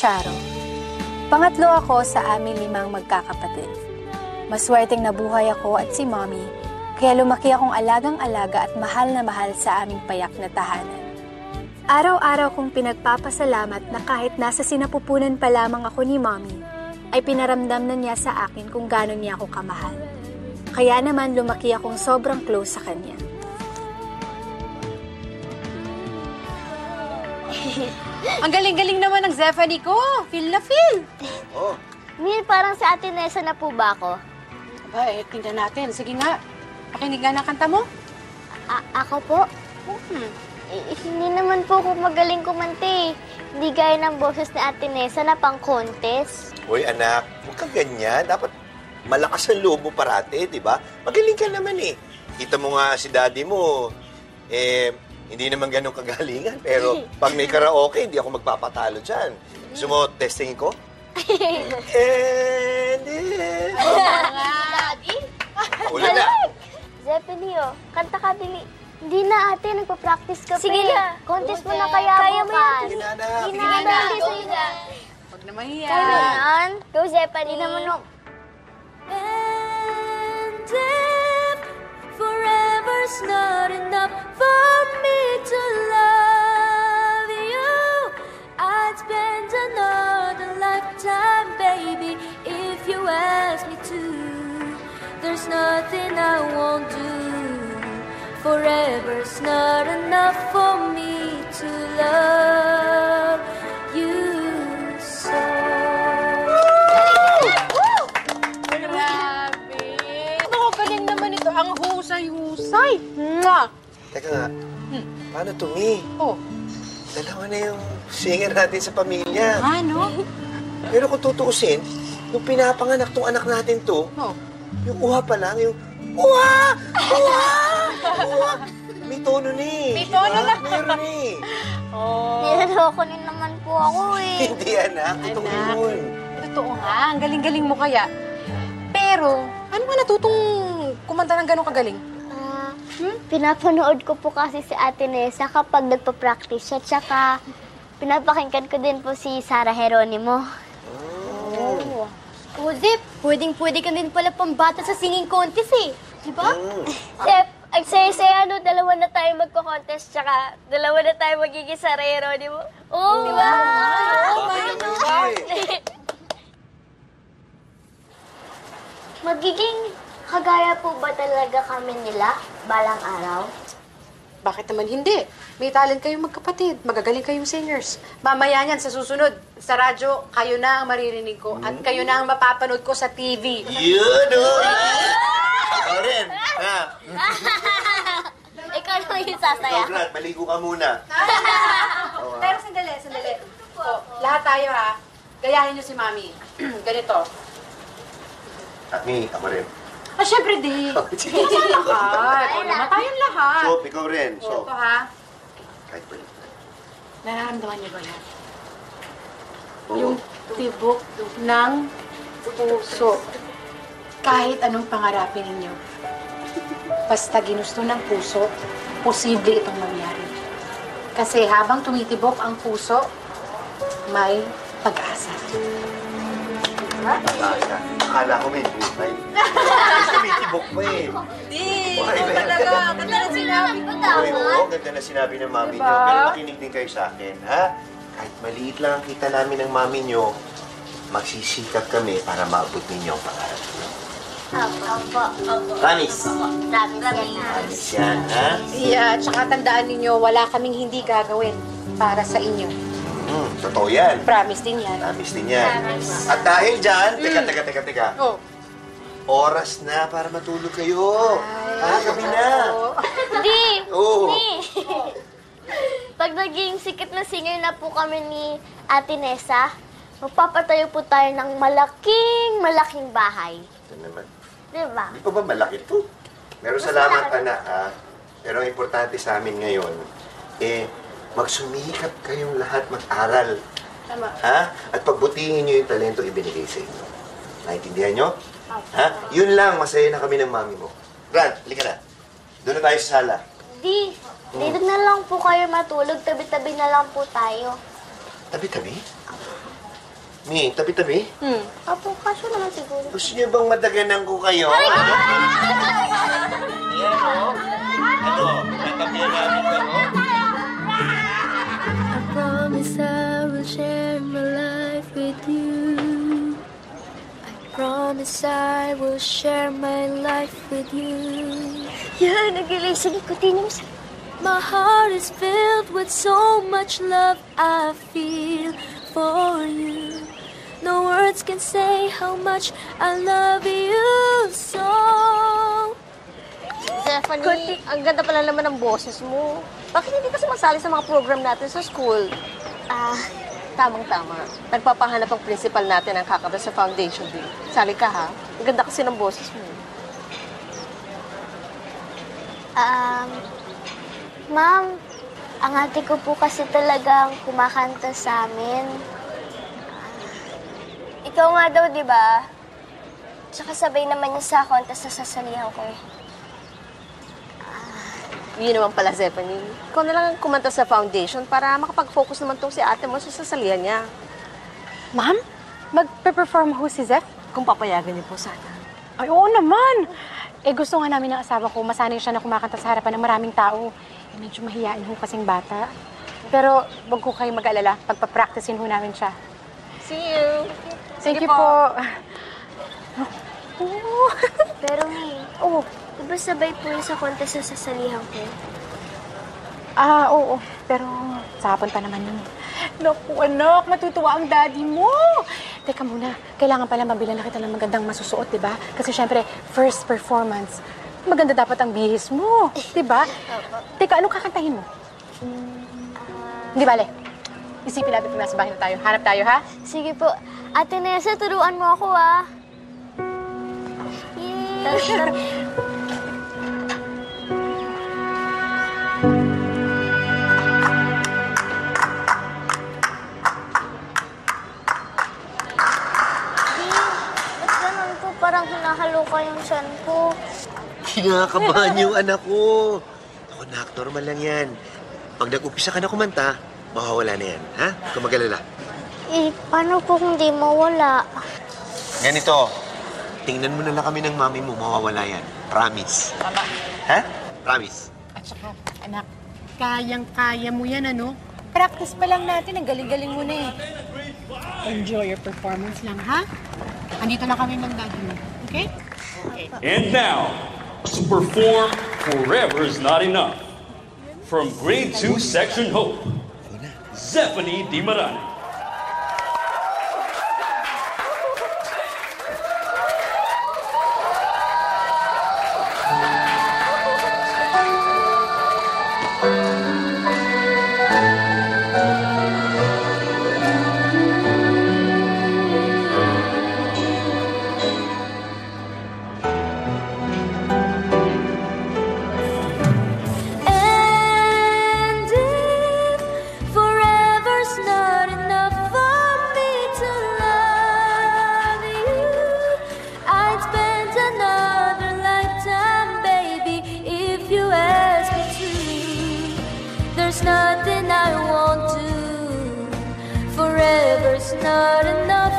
Charo. Pangatlo ako sa aming limang magkakapatid. Maswerteng nabuhay ako at si Mommy, kaya lumaki akong alagang-alaga at mahal na mahal sa aming payak na tahanan. Araw-araw kong pinagpapasalamat na kahit nasa sinapupunan pa lamang ako ni Mommy, ay pinaramdam na niya sa akin kung gaano niya ako kamahal. Kaya naman lumaki akong sobrang close sa kanya. Ang galing-galing naman ng Zephanie ko! Feel na feel! Oh. Mir, parang sa atin Nessa na po ba ako? Aba, eh, tingnan natin. Sige nga. Pakinig nga na kanta mo. Ako po? Hindi naman po ako magaling kumante. Hindi gaya ng boses ni Ate Nessa na pang-contest. Uy, anak, huwag kang ganyan. Dapat malakas ang loob mo parate, di ba? Magaling ka naman eh. Kita mo nga si daddy mo, eh, hindi naman ganun kagalingan, pero pag may karaoke, hindi ako magpapatalo dyan. Gusto mo, testingin ko? And then... Oh, daddy! Ulan na! Zephanie, oh, kanta ka dili. Hindi na, ate. Nagpa-practice ka. Sige na. Contest mo na kaya mo kan. Sige na, anak. Sige na, anak. Sige na. Huwag na mahiya. Kaya na yan. Go, Zephanie. Hindi naman nung... And if forever's not enough for me to love you, I'd spend another lifetime, baby, if you ask me to. There's nothing I won't do. Forever's not enough for me to love you so. Grabe! Nakakaling naman ito. Ang husay-husay. Teka nga, paano to me? Oh. Dalawa na yung singer natin sa pamilya. Ano? Pero kung tutuusin, yung pinapanganak tong anak natin to, yung uha pa lang, yung uha! Uha! Oo, may tono na eh. May tono na. Meron eh. Nilalokonin naman po ako eh. Hindi anak, ito yun. Totoo nga, ang galing-galing mo kaya. Pero, ano ba natutong kumanta ng gano'ng kagaling? Pinapanood ko po kasi si Ate Nessa kapag nagpa-practice siya. Tsaka, pinapakinggan ko din po si Sarah Geronimo. Oh. O, Zip, pwedeng-pwede ka din pala pambata sa singing contest eh. Diba? Zip, ang saya-saya, ano, dalawa na tayo magko-contest, tsaka dalawa na tayo magiging sarero, di ba? Oo! Di ba? Magiging kagaya po ba talaga kami nila balang araw? Bakit naman hindi? May talent kayong magkapatid, magagaling kayong singers. Mamaya niyan, sa susunod, sa radyo, kayo na ang maririnig ko at kayo na ang mapapanood ko sa TV. Yun! Ikaw rin! Ikaw na yung sasaya. Congrats, maligo ka muna. Pero sandali, sandali. Lahat tayo ha, gayahin niyo si Mami. Ganito. At me, ako rin. Ah, syempre di. Ito lahat. Tayong lahat. So, ikaw rin. Ito ha. Kahit pa rin. Nararamdaman niyo ba yan? Yung tibok ng puso. Kahit anong pangarapin ninyo, basta ginusto ng puso, posible itong mangyari. Kasi habang tumitibok ang puso, may pag-asa. Akala ko may buhay. Tumitibok pa eh. Hindi, ito talaga. Ganda na sinabi ko tama. Oo, ganda na sinabi ng mami nyo. Pero makinig din kayo sa akin, ha? Kahit maliit lang ang kita namin ng mami nyo, magsisikap kami para maabot ninyo ang pangarap nyo. Promise. Promise yan, ha? Yeah, tsaka tandaan ninyo, wala kaming hindi gagawin para sa inyo. Totoo yan. Promise din yan. Promise din yan. At dahil dyan, teka. Oras na para matulog kayo. Ha, gabi na. Hindi. Hindi. Pag naging sikat na singer na po kami ni Ate Nessa, magpapatayo po tayo ng malaking bahay. Ito naman. Diba? Hindi pa ba malaki ito? Pero salamat, anak, ha? Pero ang importante sa amin ngayon, eh, magsumikap kayong lahat mag-aral. Tama. Ha? At pagbutihin nyo yung talento ibinigay sa inyo. Naiintindihan nyo? Ha? Yun lang, masaya na kami ng mami mo. Brad, halika na. Doon na tayo sa sala. Di. Dito na lang po kayo matulog. Tabi-tabi na lang po tayo. Tabi-tabi? Mi, tabi-tabi? Apo, kaso naman siguro. Gusto niyo bang madaganan ko kayo? Ay! Yan o. Ano? Natapiyan namin ka mo? I promise I will share my life with you. I promise I will share my life with you. Yan, nag-ilay sa likutin mo sa... My heart is filled with so much love I feel for you. No words can say how much I love you so. Zephanie, ang ganda pala naman ng boses mo. Bakit hindi ka sumasali sa mga program natin sa school? Tamang-tama. Nagpapahanap ang principal natin ang kakaba sa foundation din. Sali ka ha. Ang ganda kasi ng boses mo. Ma'am, ang ate ko po kasi talagang kumakanta sa amin. Ikaw nga daw, di ba? Tsaka sabay naman niya sa ako, tas nasasalihan ko eh. Yun naman pala, Zephanie. Ikaw na lang ang kumanta sa foundation para makapag-focus naman tong si ate mo sa sasalihan niya. Ma'am, magpe-perform ho si Zeph? Kung papayagan niyo po sana. Ay, oo naman! Eh, gusto nga namin ng asawa ko, masanay siya na kumakanta sa harapan ng maraming tao. Medyo mahihain ho kasing bata. Pero wag ko kayong mag-alala. Pagpapracticein ho namin siya. See you! Thank you po. Oh. Pero may... Diba sabay po sa contest sa sasalihan ko? Oo. Pero sa hapon pa naman yun. Naku, anak! Matutuwa ang daddy mo! Teka muna. Kailangan pala mabila na kita ng magandang masusuot, diba? Kasi syempre, first performance. Maganda dapat ang bihis mo, di ba? Teka, anong kakantahin mo? Hindi bale. Isipin natin kung nasa bahay na tayo. Hanap tayo, ha? Sige po. Ate Nessa, turuan mo ako, ha? Yay! Parang hinahalo ka yung tiyan ko. Kinakabahan yung anak ko. Ako na, normal lang yan. Pag nag-upisa ka na kumanta, mawawala na yan, ha? Huwag ka mag-alala. Eh, paano po kung di mawala? Ganito, tingnan mo na lang kami ng mami mo, mawawala yan. Promise. Tama. Ha? Promise. At saka, anak, kayang-kaya mo yan, ano? Practice pa lang natin, ang galing-galing mo na eh. Enjoy your performance lang, ha? Andito na kami ng daddy mo, okay? Okay. And now, to perform Forever Is Not Enough from Grade 2 Section Hope, Zephanie Dimaranan. There's nothing I won't do. Forever's not enough.